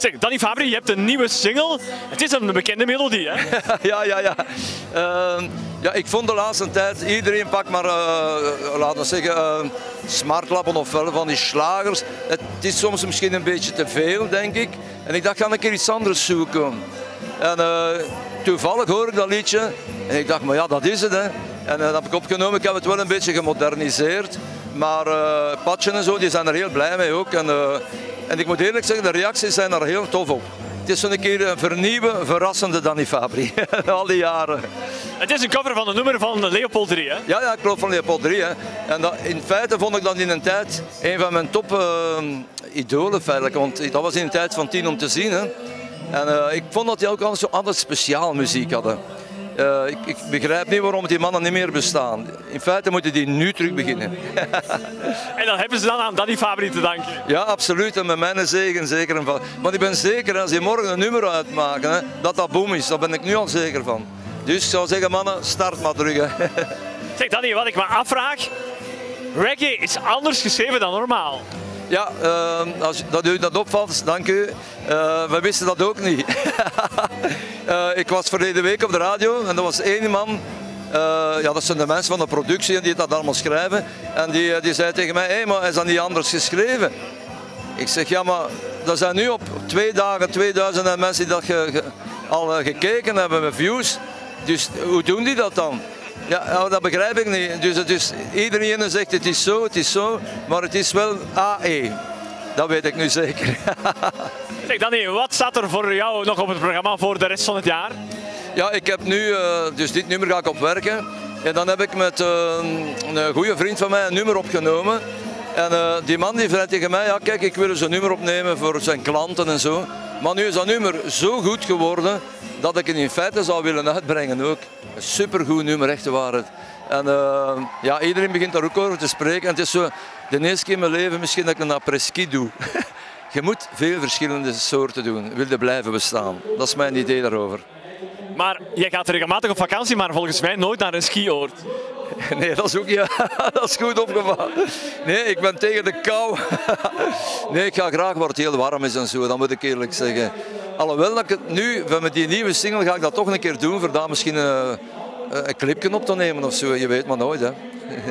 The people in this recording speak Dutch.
Zeg, Danny Fabry, je hebt een nieuwe single. Het is een bekende melodie, hè? Ja. Ja, ik vond de laatste tijd, iedereen pakt maar, laten we zeggen, smartlappen of wel van die slagers. Het is soms misschien een beetje te veel, denk ik. En ik dacht, ga een keer iets anders zoeken. En toevallig hoor ik dat liedje en ik dacht, maar ja, dat is het, hè. En dat heb ik opgenomen, ik heb het wel een beetje gemoderniseerd. Maar Patje en zo, die zijn er heel blij mee ook. En ik moet eerlijk zeggen, de reacties zijn er heel tof op. Het is zo'n keer een vernieuwe, verrassende Danny Fabry. Al die jaren. Het is een cover van een nummer van Leopold 3, hè? Ja, klopt, van Leopold 3. Hè. En dat, in feite vond ik dat in een tijd een van mijn top idolen, feitelijk. Want dat was in een tijd van 10 om te zien. Hè. En ik vond dat die ook altijd zo anders speciaal muziek hadden. Ik begrijp niet waarom die mannen niet meer bestaan. In feite moeten die nu terug beginnen. En dan hebben ze dan aan Danny Fabry te danken. Ja, absoluut. En met mijn zegen zeker en vast. Want ik ben zeker, als die morgen een nummer uitmaken, hè, dat dat boom is. Daar ben ik nu al zeker van. Dus ik zou zeggen, mannen, start maar terug. Hè. Zeg Danny, wat ik me afvraag. Reggae is anders geschreven dan normaal. Ja, als dat u dat opvalt, dank u. We wisten dat ook niet. Ik was verleden week op de radio en er was één man, ja, dat zijn de mensen van de productie en die dat allemaal schrijven. En die zei tegen mij, hé, maar is dat niet anders geschreven? Ik zeg, ja, maar er zijn nu op 2 dagen 2000 mensen die dat al gekeken hebben met views. Dus hoe doen die dat dan? Ja, dat begrijp ik niet. Dus iedereen zegt het is zo, maar het is wel AE. Dat weet ik nu zeker. Zeg Danny, wat staat er voor jou nog op het programma voor de rest van het jaar? Ja, ik heb nu, dus dit nummer ga ik opwerken. En dan heb ik met een goede vriend van mij een nummer opgenomen. En die man die zei tegen mij, ja kijk, ik wil eens een nummer opnemen voor zijn klanten en zo. Maar nu is dat nummer zo goed geworden dat ik het in feite zou willen uitbrengen ook. Een supergoed nummer, echt de waarheid. En ja, iedereen begint daar ook over te spreken. En het is zo, de eerste keer in mijn leven misschien dat ik een après-ski doe. Je moet veel verschillende soorten doen, wil je blijven bestaan. Dat is mijn idee daarover. Maar jij gaat regelmatig op vakantie, maar volgens mij nooit naar een skioord. Nee, dat is ook ja, dat is goed opgevallen. Nee, ik ben tegen de kou. Nee, ik ga graag waar het heel warm is en zo, dat moet ik eerlijk zeggen. Alhoewel dat ik het nu, met die nieuwe single ga ik dat toch een keer doen, voor daar misschien een clipje op te nemen of zo, je weet maar nooit hè.